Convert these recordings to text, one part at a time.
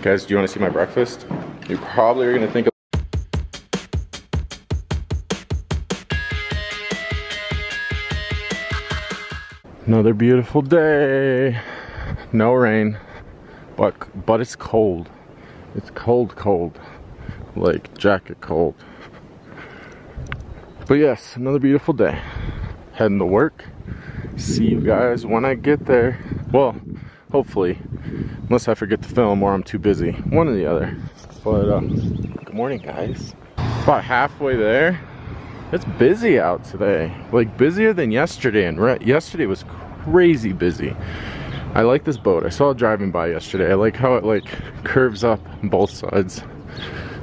Guys, do you want to see my breakfast? You probably are going to think of another beautiful day. No rain, but it's cold. It's cold, like jacket cold. But yes, another beautiful day. Heading to work. See you guys when I get there. Well, hopefully, unless I forget to film or I'm too busy, one or the other. But good morning, guys. About halfway there. It's busy out today, like busier than yesterday, and yesterday was crazy busy. I like this boat. I saw it driving by yesterday. I like how it like curves up on both sides.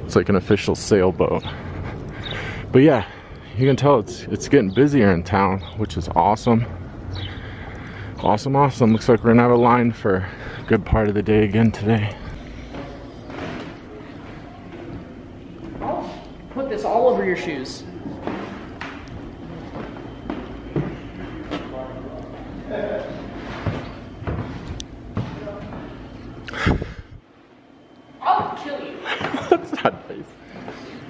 It's like an official sailboat. But yeah, you can tell it's getting busier in town, which is awesome. Awesome. Looks like we're gonna have a line for a good part of the day again today. I'll put this all over your shoes. I'll kill you. That's not nice.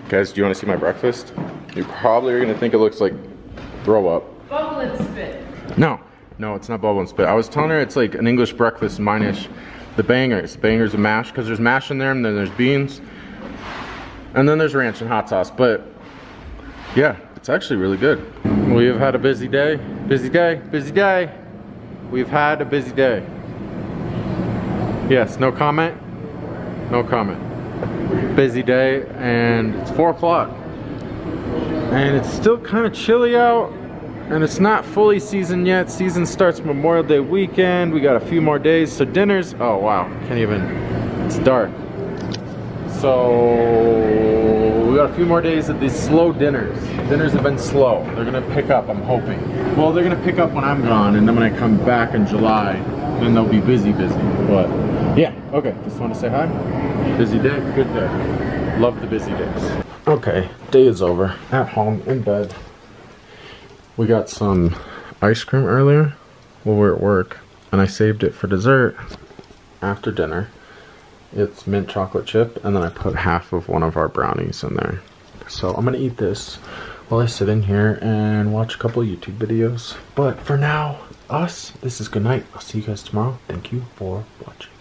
Guys, do you want to see my breakfast? You probably are gonna think it looks like throw up. Bubble and spit. No, it's not bubble and spit. I was telling her it's like an English breakfast minus the bangers. Bangers and mash, because there's mash in there, and then there's beans, and then there's ranch and hot sauce. But yeah, it's actually really good. We have had a busy day. Busy day. We've had a busy day. Yes, no comment? No comment. Busy day, and it's 4 o'clock. And it's still kind of chilly out, and it's not fully seasoned yet. Season starts Memorial Day weekend. We got a few more days, so dinner's, oh wow, can't even, it's dark. So, we got a few more days of these slow dinners. Dinners have been slow. They're gonna pick up, I'm hoping. Well, they're gonna pick up when I'm gone, and then when I come back in July, then they'll be busy. But, yeah, okay, just wanna say hi. Busy day, good day. Love the busy days. Okay, day is over. At home, in bed. We got some ice cream earlier while we were at work, and I saved it for dessert after dinner. It's mint chocolate chip, and then I put half of one of our brownies in there. So I'm gonna eat this while I sit in here and watch a couple YouTube videos. But for now, this is good night. I'll see you guys tomorrow. Thank you for watching.